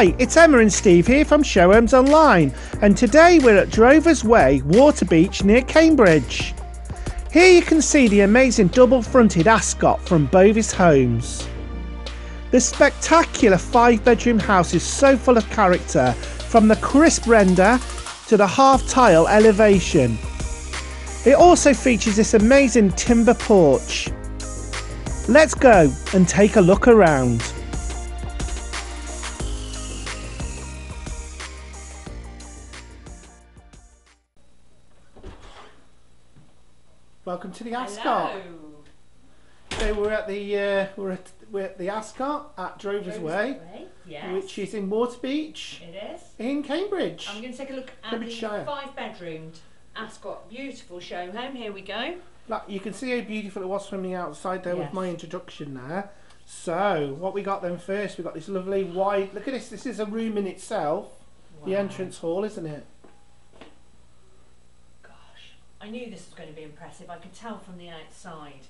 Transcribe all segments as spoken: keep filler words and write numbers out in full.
Hi, it's Emma and Steve here from Show Homes Online, and today we're at Drover's Way, Waterbeach near Cambridge. Here you can see the amazing double-fronted Ascot from Bovis Homes. This spectacular five-bedroom house is so full of character, from the crisp render to the half-tile elevation. It also features this amazing timber porch. Let's go and take a look around. Welcome to the Ascot. Hello. So we're at the uh, we're, at, we're at the Ascot at Drover's, Drover's Way, Way. Yes. Which is in Waterbeach. It is in Cambridge. I'm going to take a look at the five-bedroomed Ascot beautiful show home. Here we go. Look, you can see how beautiful it was from the outside there. Yes. With my introduction there. So what we got then first? We got this lovely wide. Look at this. This is a room in itself. Wow. The entrance hall, isn't it? I knew this was going to be impressive. I could tell from the outside.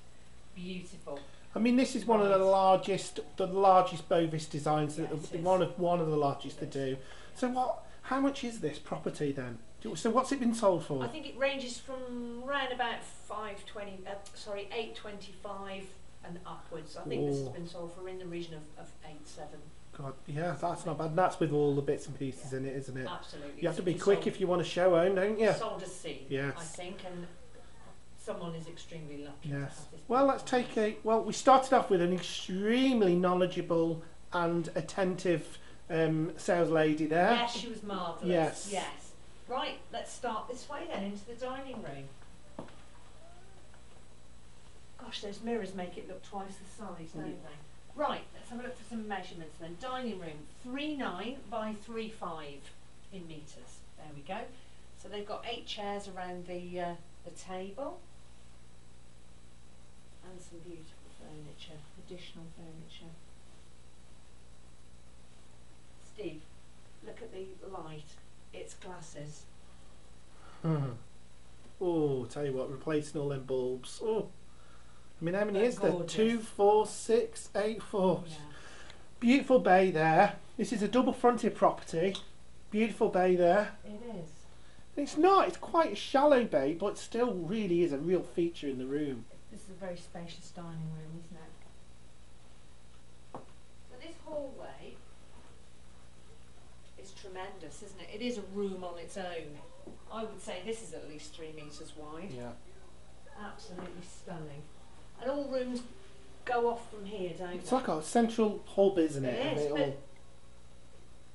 Beautiful. I mean, this is one of the largest, the largest Bovis designs. Yes, that, one of one of the largest to do. So what? How much is this property then? So what's it been sold for? I think it ranges from around about five twenty, uh, sorry, eight twenty-five and upwards. I think. Whoa. This has been sold for in the region of, of eight seven. God, yeah, that's not bad. That's with all the bits and pieces, yeah, in it, isn't it? Absolutely. You have to be quick sold, if you want to show home, don't you? Sold as seen, yes. I think, and someone is extremely lucky. Yes. To have this. Well, let's take a. Well, we started off with an extremely knowledgeable and attentive um, sales lady there. Yes, she was marvellous. Yes. Yes. Right, let's start this way then into the dining room. Gosh, those mirrors make it look twice the size, don't, yeah, they? Right, let's have a look for some measurements then. Dining room, three nine by three five in metres. There we go. So they've got eight chairs around the, uh, the table. And some beautiful furniture, additional furniture. Steve, look at the light. It's glasses. Hmm. Oh, tell you what, replacing all them bulbs. Oh. I mean, how many They're is there? Gorgeous. Two, four, six, eight, four. Yeah. Beautiful bay there. This is a double-fronted property. Beautiful bay there. It is. It's not. It's quite a shallow bay, but it still really is a real feature in the room. This is a very spacious dining room, isn't it? So this hallway is tremendous, isn't it? It is a room on its own. I would say this is at least three metres wide. Yeah. Absolutely stunning. And all rooms go off from here, don't they? It's like a central hub, isn't it? It is, it all...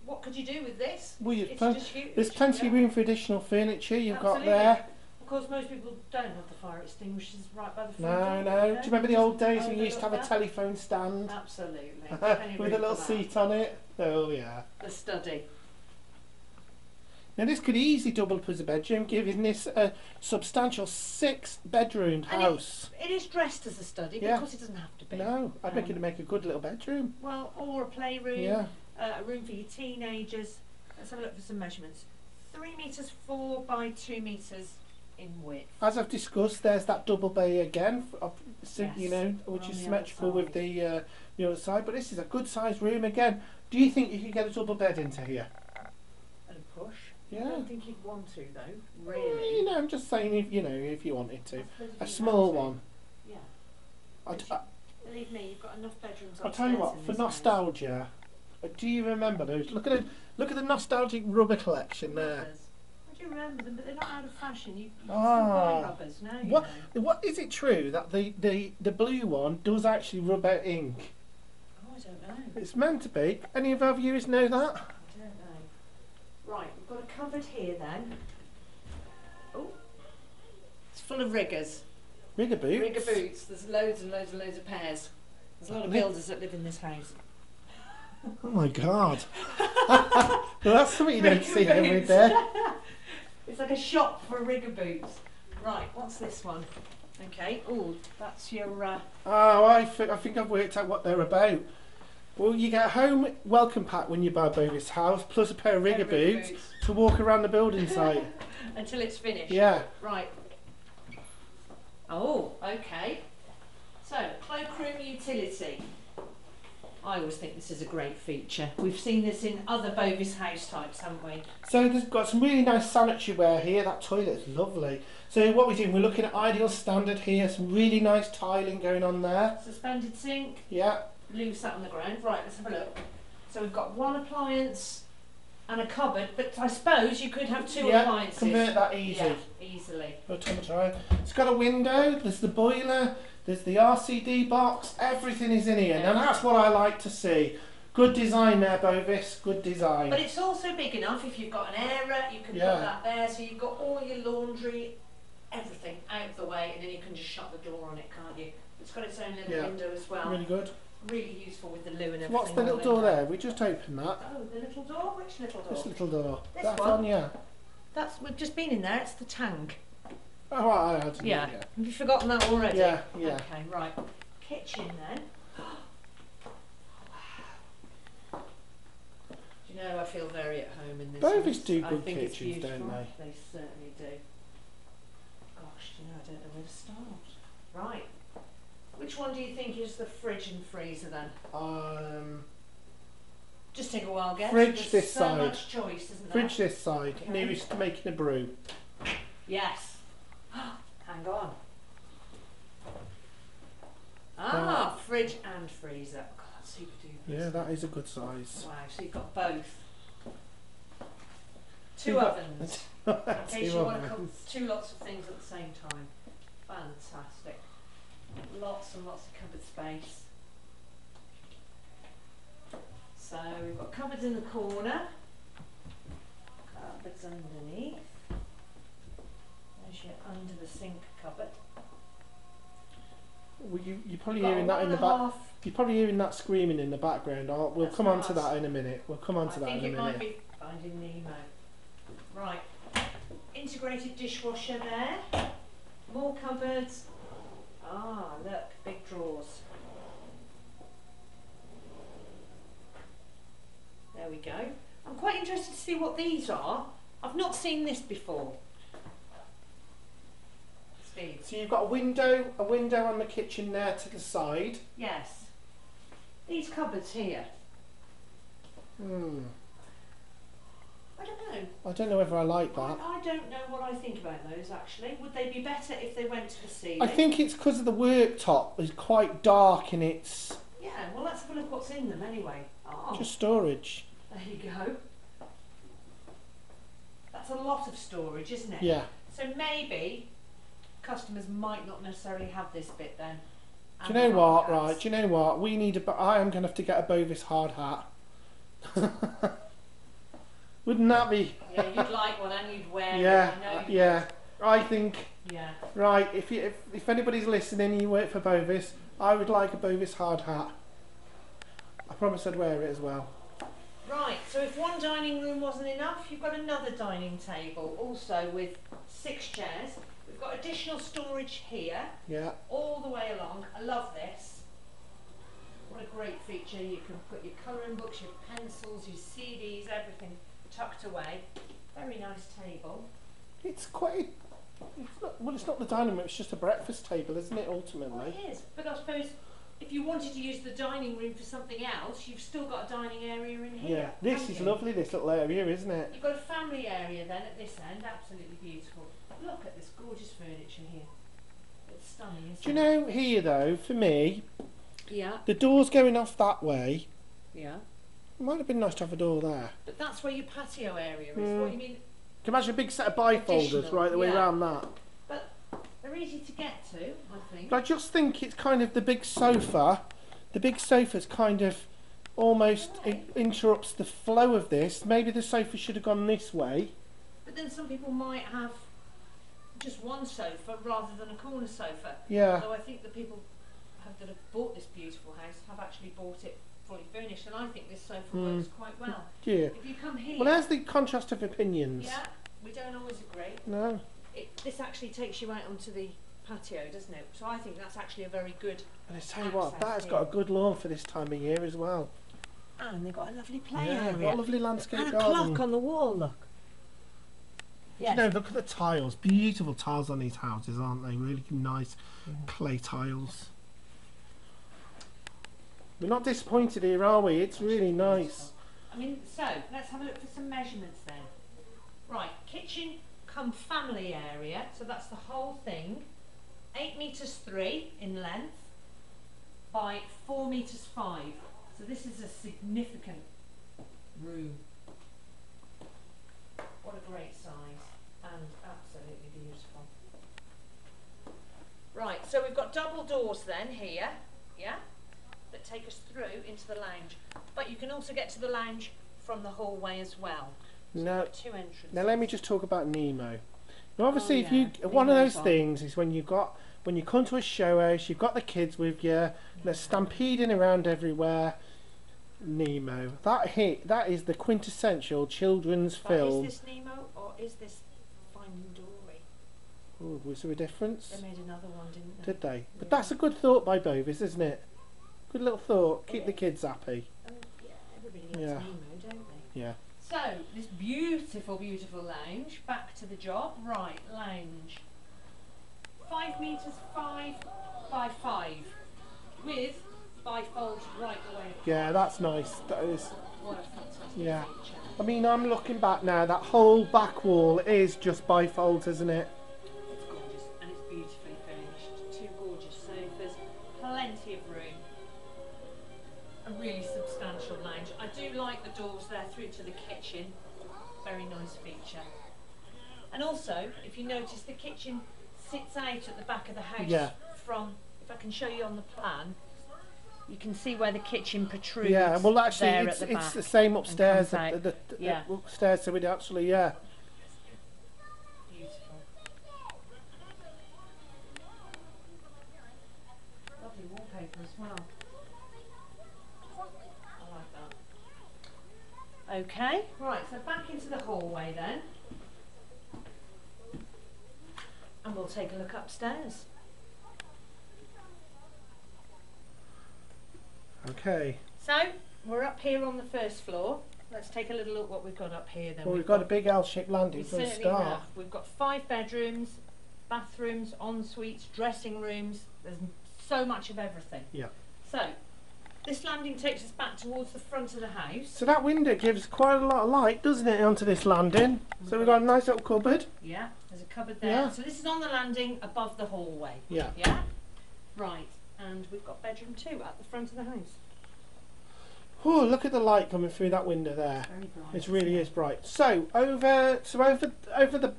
What could you do with this? Well, it's just huge. There's plenty of room for additional furniture you've Absolutely. got there. Of course, most people don't have the fire extinguishers right by the front door. No, no. Do you remember the old days when you used to have a telephone stand? Absolutely. With a little seat on it. Oh, yeah. The study. Now this could easily double up as a bedroom, giving this a substantial six-bedroomed house. It, it is dressed as a study, yeah, because it doesn't have to be. No, I think um, it'd make a good little bedroom. Well, or a playroom, yeah, uh, a room for your teenagers. Let's have a look for some measurements. Three metres four by two metres in width. As I've discussed, there's that double bay again, yes, you know, which is symmetrical with the uh, the other side. But this is a good-sized room again. Do you think you could get a double bed into here? And a push. Yeah. I don't think you'd want to though, really. Yeah, you know, I'm just saying, if you know, if you wanted to, a small one. Yeah. I'd, you, I, believe me, you've got enough bedrooms. I'll tell you what, for nostalgia, days. do you remember those? Look at the look at the nostalgic rubber collection there. I do remember them, but they're not out of fashion. You, you ah. still buy rubbers now. You what? Know. What is it true that the the the blue one does actually rub out ink? Oh, I don't know. It's meant to be. Any of our viewers know that? Right, we've got a cupboard here then. Oh, it's full of riggers. Rigger boots? Rigger boots. There's loads and loads and loads of pairs. There's a lot of builders that live in this house. Oh my God. Well, that's something you don't see every day. It's like a shop for rigger boots. Right, what's this one? Okay, oh, that's your... Uh... Oh, I, th I think I've worked out what they're about. Well, you get a home welcome pack when you buy Bovis House, plus a pair of rigger boots, boots to walk around the building site. Until it's finished. Yeah. Right. Oh, okay. So, cloakroom utility. I always think this is a great feature. We've seen this in other Bovis house types, haven't we? So they've got some really nice sanitary ware here. That toilet's lovely. So what we're doing, we're looking at Ideal Standard here. Some really nice tiling going on there. Suspended sink. Yeah. Loo sat on the ground. Right, let's have a look. So we've got one appliance and a cupboard, but I suppose you could have two yeah, appliances. Convert that easy. Yeah, easily. It's got a window. There's the boiler. There's the R C D box, everything is in here. Yeah. Now that's what I like to see. Good design there, Bovis, good design. But it's also big enough if you've got an airer, you can yeah. put that there, so you've got all your laundry, everything out of the way, and then you can just shut the door on it, can't you? It's got its own little yeah. window as well. Really good. Really useful with the loo and everything. What's the little door there? We just opened that. Oh, the little door? Which little door? This little door. This that's one? on, yeah. That's, we've just been in there, it's the tank. Oh, I had to yeah. Know, yeah. Have you forgotten that already? Yeah, yeah. Okay, right. Kitchen then. Wow. Do you know, I feel very at home in this. Bovis do good kitchens, don't they? They certainly do. Gosh, do you know, I don't know where to start. Right. Which one do you think is the fridge and freezer then? Um. Just take a wild guess. Fridge this side. There's so much choice, isn't there? Fridge this side. Okay. Nearest to making a brew. Yes. Hang on. Ah, that. Fridge and freezer. God, that's super duper. Yeah, that is a good size. Wow, so you've got both. Two you've ovens. In case you ovens. want to cook two lots of things at the same time. Fantastic. Lots and lots of cupboard space. So we've got cupboards in the corner, cupboards underneath. Under the sink cupboard. Well, you, you're probably Got hearing that in the back. You're probably hearing that screaming in the background. I'll, we'll That's come on us. to that in a minute. We'll come on I to that in a minute. I think it might be Finding Nemo. Right, integrated dishwasher there. More cupboards. Ah, look, big drawers. There we go. I'm quite interested to see what these are. I've not seen this before. So you've got a window, a window on the kitchen there to the side. Yes. These cupboards here. Hmm. I don't know. I don't know whether I like that. I, I don't know what I think about those actually. Would they be better if they went to the ceiling? I think it's because of the worktop is quite dark in its. Yeah. Well, let's have a look what's in them anyway. Oh. Just storage. There you go. That's a lot of storage, isn't it? Yeah. So maybe. Customers might not necessarily have this bit then. Do you know what? Right. Do you know what? We need a. I am going to have to get a Bovis hard hat. Wouldn't that be? Yeah, you'd like one and you'd wear. Yeah. It. I know you yeah. Would. I think. Yeah. Right. If you if if anybody's listening, and you work for Bovis. I would like a Bovis hard hat. I promise I'd wear it as well. Right, so if one dining room wasn't enough, you've got another dining table, also with six chairs. We've got additional storage here, yeah, all the way along. I love this. What a great feature. You can put your colouring books, your pencils, your C Ds, everything tucked away. Very nice table. It's quite, it's not, well it's not the dining room, it's just a breakfast table, isn't it, ultimately? Well, it is, but I suppose if you wanted to use the dining room for something else, you've still got a dining area in here. Yeah, this is you? lovely, this little area, isn't it? You've got a family area then at this end, absolutely beautiful. Look at this gorgeous furniture here. It's stunning, isn't it? Do you know, here though, for me, yeah, the door's going off that way. Yeah. It might have been nice to have a door there. But that's where your patio area is. Mm. What do you mean? Can you imagine a big set of bifolders right the yeah. way around that? But they're easy to get to, I think. But I just think it's kind of the big sofa. The big sofa's kind of almost right. in interrupts the flow of this. Maybe the sofa should have gone this way. But then some people might have just one sofa rather than a corner sofa. Yeah. So I think the people have, that have bought this beautiful house have actually bought it fully furnished, and I think this sofa mm. works quite well. Yeah. If you come here. Well, there's the contrast of opinions. Yeah, we don't always agree. No. It, this actually takes you out onto the patio, doesn't it? So I think that's actually a very good. And I tell you what, that has got a good lawn for this time of year as well. And they've got a lovely play yeah, area. Got a lovely landscape garden. And a garden. Clock on the wall, look. Yes. You know, look at the tiles. Beautiful tiles on these houses, aren't they? Really nice yeah. clay tiles. We're not disappointed here, are we? It's really nice. I mean, so let's have a look for some measurements then. Right, kitchen come family area, so that's the whole thing. Eight metres three in length by four metres five. So this is a significant room. What a great size and absolutely beautiful. Right, so we've got double doors then here, yeah, that take us through into the lounge. But you can also get to the lounge from the hallway as well. So now, two entrances. Now let me just talk about Nemo. Now obviously, oh, yeah. if you Nemo one of those on. things is when you've got when you come to a show house, you've got the kids with you, yeah. they're stampeding around everywhere. Nemo. That hit that is the quintessential children's but film. Is this Nemo or is this Finding Dory? Oh, was there a difference? They made another one, didn't they? Did they? Yeah. But that's a good thought by Bovis, isn't it? Good little thought. Keep yeah. the kids happy. Um, yeah, everybody loves yeah. Nemo, don't they? Yeah. So this beautiful, beautiful lounge. Back to the job. Right, lounge. Five metres five by five with bifold right away. Yeah, that's nice. That is. What a fantastic yeah. feature. I mean, I'm looking back now. That whole back wall is just bifold, isn't it? It's gorgeous and it's beautifully furnished. Two gorgeous sofas, plenty of room. A really substantial lounge. I do like the doors there through to the kitchen. Very nice feature. And also, if you notice, the kitchen sits out at the back of the house yeah. from. If I can show you on the plan. You can see where the kitchen protrudes. Yeah, well, actually, there it's, at the, it's the same upstairs. The, the, the, yeah. the upstairs, so we'd actually, yeah. Beautiful. Lovely wallpaper as well. I like that. Okay, right, so back into the hallway then. And we'll take a look upstairs. Okay. So we're up here on the first floor. Let's take a little look what we've got up here then. Well, we've, we've got, got a big L-shaped landing for a start. Have. We've got five bedrooms, bathrooms, en suites, dressing rooms. There's so much of everything. Yeah. So this landing takes us back towards the front of the house. So that window gives quite a lot of light, doesn't it, onto this landing? Mm-hmm. So we've got a nice little cupboard. Yeah. There's a cupboard there. Yeah. So this is on the landing above the hallway. Yeah. Yeah. Right. And we've got bedroom two at the front of the house. Oh, look at the light coming through that window there. Very bright. It really is bright. So over, so over, over the,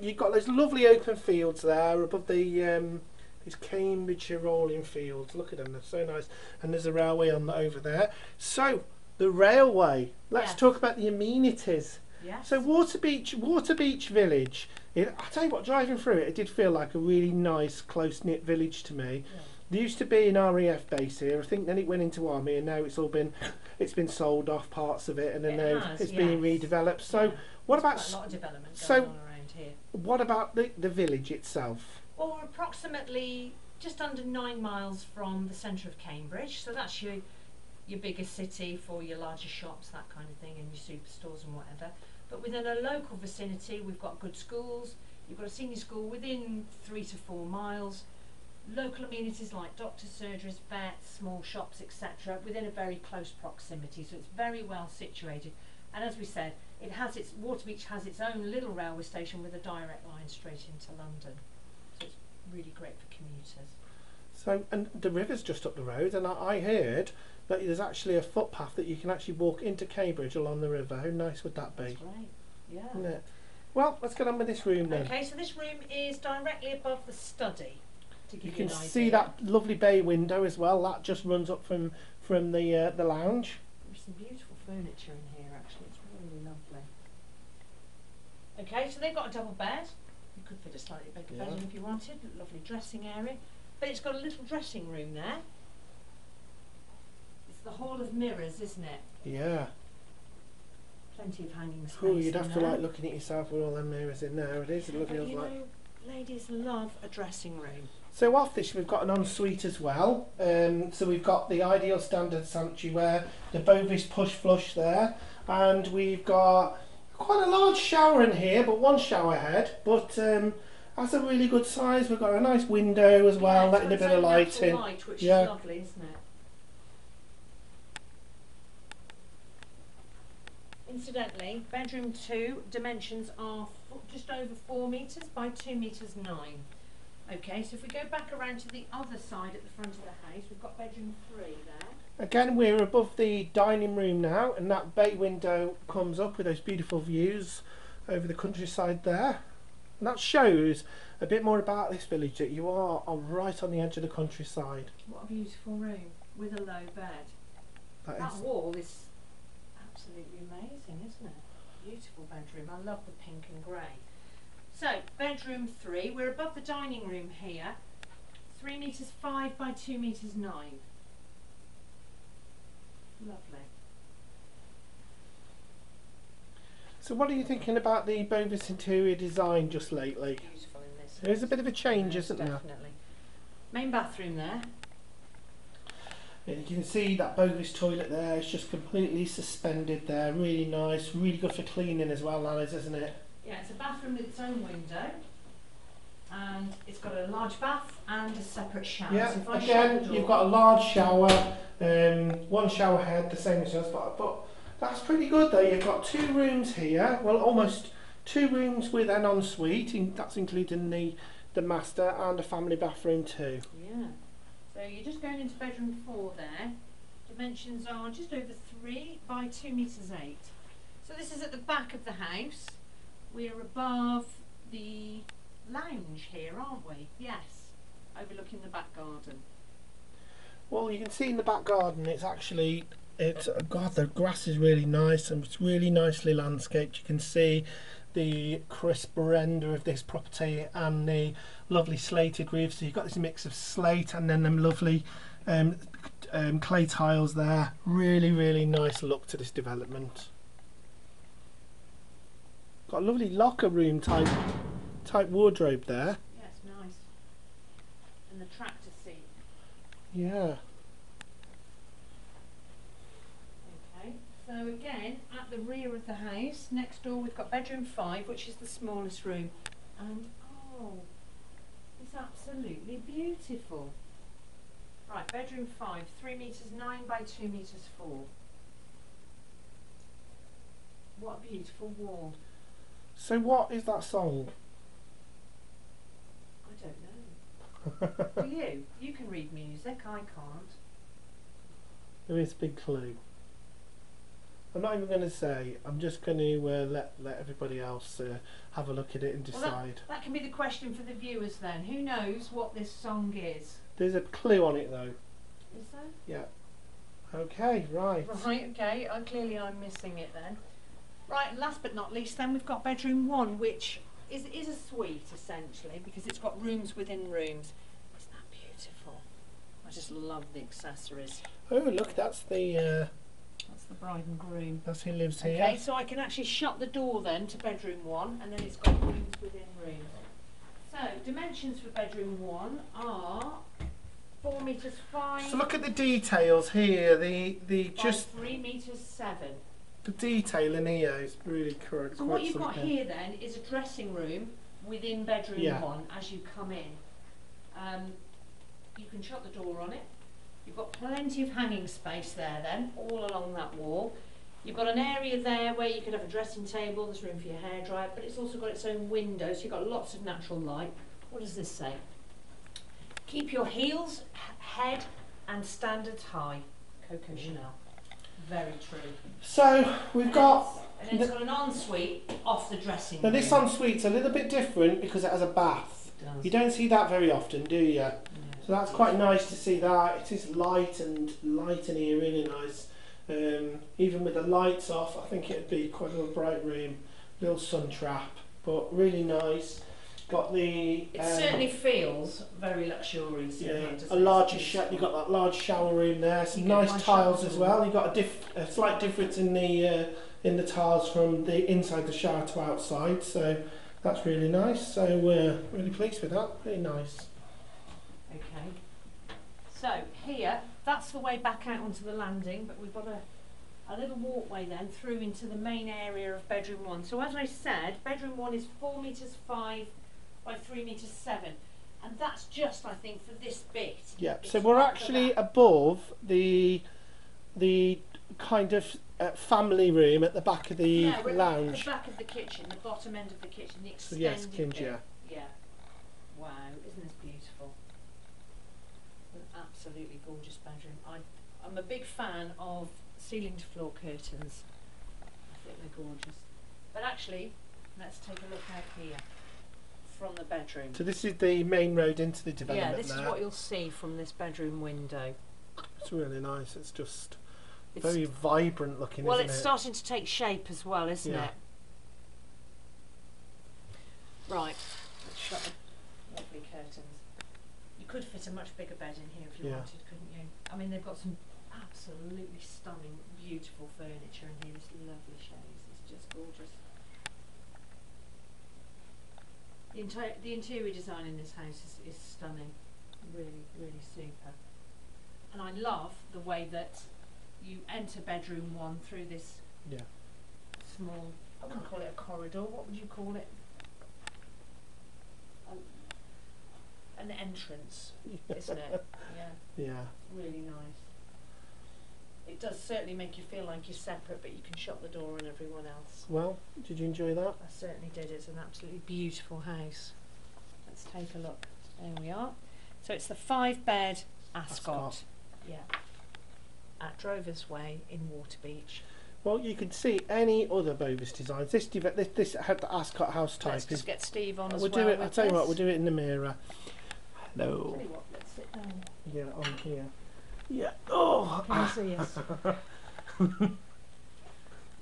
you've got those lovely open fields there above the um, these Cambridgeshire rolling fields. Look at them; they're so nice. And there's a railway on the, over there. So the railway. Let's yes. talk about the amenities. Yes. So Waterbeach, Waterbeach Village. It, I tell you what, driving through it, it did feel like a really nice, close-knit village to me. Yeah. There used to be an R A F base here, I think. Then it went into army, and now it's all been, it's been sold off parts of it, and then it has, it's yes. being redeveloped. So, yeah. what about quite a lot of development so going on around here? What about the the village itself? Well, we're approximately just under nine miles from the centre of Cambridge, so that's your your bigger city for your larger shops, that kind of thing, and your superstores and whatever. But within a local vicinity, we've got good schools. You've got a senior school within three to four miles. Local amenities like doctors, surgeries, vets, small shops, et cetera within a very close proximity, so it's very well situated. And as we said, it has its Waterbeach has its own little railway station with a direct line straight into London, so it's really great for commuters. So, and the river's just up the road, and I, I heard that there's actually a footpath that you can actually walk into Cambridge along the river. How nice would that be? That's great, yeah. Isn't it? Well, let's get on with this room then. Okay, so this room is directly above the study. You can see that lovely bay window as well. That just runs up from from the uh, the lounge. There's some beautiful furniture in here. Actually, it's really lovely. Okay, so they've got a double bed. You could fit a slightly bigger yeah. bed in if you wanted. Lovely dressing area, but it's got a little dressing room there. It's the hall of mirrors, isn't it? Yeah. Plenty of hanging space. Oh, you'd have to there. like looking at yourself with all them mirrors in there. It is looking like. Ladies love a dressing room. So off this we've got an ensuite as well. Um, so we've got the Ideal Standard Sanctuary where the Bovis push flush there, and we've got quite a large shower in here, but one shower head. But um, that's a really good size. We've got a nice window as well, yeah, letting a bit of light in. Light, which yeah. is lovely, isn't it? Incidentally, bedroom two dimensions are just over four metres by two metres nine. Okay, so if we go back around to the other side at the front of the house, we've got bedroom three there. Again, we're above the dining room now, and that bay window comes up with those beautiful views over the countryside there. And that shows a bit more about this village, that you are, are right on the edge of the countryside. What a beautiful room with a low bed. That, that is wall is absolutely amazing, isn't it? Beautiful bedroom. I love the pink and grey. So, bedroom three, we're above the dining room here, three metres five by two metres nine. Lovely. So what are you thinking about the Bovis interior design just lately? Beautiful in this. There's a bit of a change, yes, isn't definitely. there? Definitely. Main bathroom there. You can see that Bovis toilet there, it's just completely suspended there, really nice, really good for cleaning as well, Alice, isn't it? Yeah, it's a bathroom with its own window, and it's got a large bath and a separate shower. Yeah, so again, you've got a large shower, um, one shower head, the same as yours, but, but that's pretty good though. You've got two rooms here, well almost two rooms with an ensuite, in, that's including the, the master and a family bathroom too. Yeah. So you're just going into bedroom four there. Dimensions are just over three by two metres eight. So this is at the back of the house. We're above the lounge here, aren't we? Yes, overlooking the back garden. Well, you can see in the back garden, it's actually, it's, God, the grass is really nice and it's really nicely landscaped. You can see the crisp render of this property and the lovely slated roof, so you've got this mix of slate and then them lovely um, um, clay tiles there. Really, really nice look to this development. Got a lovely locker room type type wardrobe there. Yeah, it's nice. And the tractor seat. Yeah. So again, at the rear of the house, next door we've got bedroom five, which is the smallest room. And oh, it's absolutely beautiful. Right, bedroom five, three metres nine by two metres four. What a beautiful wall. So what is that song? I don't know. Do you? You can read music, I can't. There is a big clue. I'm not even going to say, I'm just going to uh, let, let everybody else uh, have a look at it and decide. Well, that, that can be the question for the viewers then. Who knows what this song is? There's a clue on it though. Is there? Yeah. Okay, right. Right, okay. I, clearly I'm missing it then. Right, last but not least then we've got bedroom one, which is, is a suite essentially, because it's got rooms within rooms. Isn't that beautiful? I just love the accessories. Oh look, that's the... Uh, That's the bride and groom. That's who lives here. Okay, so I can actually shut the door then to bedroom one, and then it's got rooms within rooms. So dimensions for bedroom one are four metres five. So look at the details here. The the just three metres seven. The detail in here is really correct. So what you've got here then is a dressing room within bedroom yeah. one. As you come in, um, you can shut the door on it. You've got plenty of hanging space there then, all along that wall. You've got an area there where you could have a dressing table, there's room for your hairdryer, but it's also got its own window, so you've got lots of natural light. What does this say? Keep your heels, head and standards high. Coco Chanel. Very true. So we've got... And then it's got an ensuite off the dressing room. Now this ensuite's a little bit different because it has a bath. It does. You don't see that very often, do you? No. So that's quite nice to see that. It is light and light in here, really nice. Um, even with the lights off, I think it'd be quite a little bright room, little sun trap, but really nice. Got the. It um, certainly feels very luxurious. Yeah, that, a larger shower. You got that large shower room there. Some nice tiles as well. You got a, diff a slight difference in the uh, in the tiles from the inside the shower to outside. So that's really nice. So we're really pleased with that. Really nice. Okay, so here, that's the way back out onto the landing, but we've got a, a little walkway then through into the main area of bedroom one. So as I said, bedroom one is four metres five by three metres seven, and that's just, I think, for this bit. Yeah, it's so we're actually above the the kind of uh, family room at the back of the yeah, we're lounge. At the back of the kitchen, the bottom end of the kitchen, the extended yes, Kinja. Bit. Yeah. Wow, isn't this beautiful? An absolutely gorgeous bedroom. I, I'm a big fan of ceiling to floor curtains. I think they're gorgeous. But actually, let's take a look out here from the bedroom. So this is the main road into the development. Yeah, this there. is what you'll see from this bedroom window. It's really nice. It's just it's very vibrant looking. Well, isn't it's it? starting to take shape as well, isn't yeah. it? Right. Let's shut the lovely curtains. You could fit a much bigger bed in here if you yeah. wanted, couldn't you? I mean, they've got some absolutely stunning, beautiful furniture in here. This lovely chaise. It's just gorgeous. The entire the interior design in this house is, is stunning. Really, really super. And I love the way that you enter bedroom one through this yeah. small, I wouldn't call it a corridor, what would you call it? A, an entrance, isn't it? Yeah. Yeah. Really nice. It does certainly make you feel like you're separate, but you can shut the door on everyone else. Well, did you enjoy that? I certainly did. It's an absolutely beautiful house. Let's take a look. There we are. So it's the five bed Ascot. Ascot. Yeah. At Drover's Way in Waterbeach. Well, you can see any other Bovis designs. This this, this had the Ascot house type. Let's just is, get Steve on we'll as well. Do it, I'll tell you what, we'll do it in the mirror. Hello. Tell you what, let's sit down. Yeah, on here. Yeah. Oh. Can you see us? It's a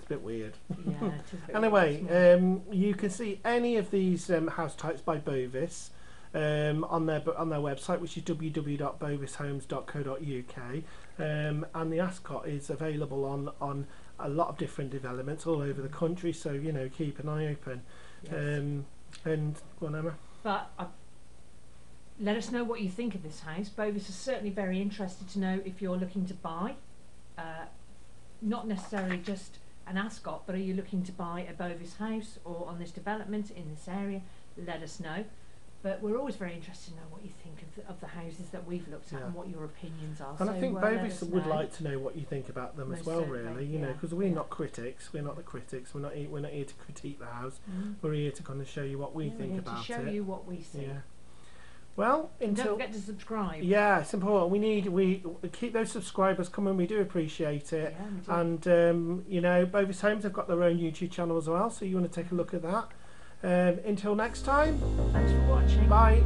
bit weird. Yeah. It is a bit anyway, weird, um, you can see any of these um, house types by Bovis. Um, on their on their website, which is w w w dot bovis homes dot co dot u k, um, and the Ascot is available on on a lot of different developments all over the country. So you know, keep an eye open. Yes. Um, and go on, Emma. But uh, let us know what you think of this house. Bovis is certainly very interested to know if you're looking to buy, uh, not necessarily just an Ascot, but are you looking to buy a Bovis house or on this development in this area? Let us know. But we're always very interested to know what you think of the, of the houses that we've looked at yeah. and what your opinions are. And so I think well, Bovis would know. like to know what you think about them Most as well, really. You yeah. know, because we're yeah. not critics. We're not the critics. We're not. We're not here to critique the house. Mm. We're here to kind of show you what we yeah, think about it. To show it. you what we see. Yeah. Well, until don't forget to subscribe. Yeah, it's important. We need we keep those subscribers coming. We do appreciate it. Yeah, we do. And um, you know, Bovis Homes have got their own YouTube channel as well. So you want to take a look at that. Um, until next time, thanks for watching. Bye.